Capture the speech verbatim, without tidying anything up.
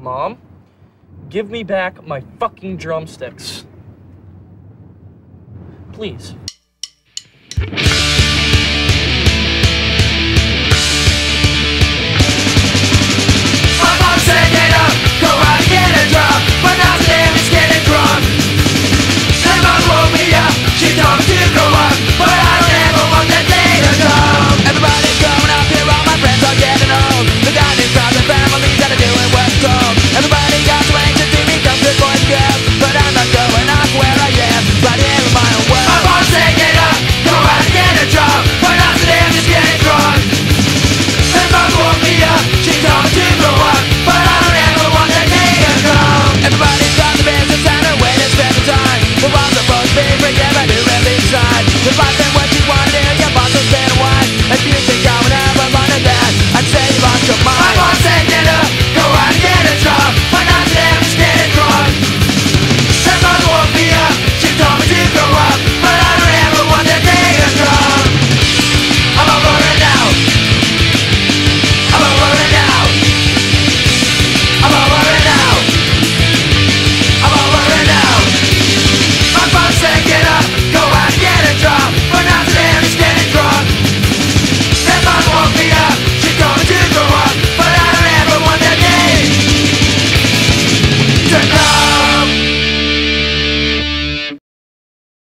Mom, give me back my fucking drumsticks. Please.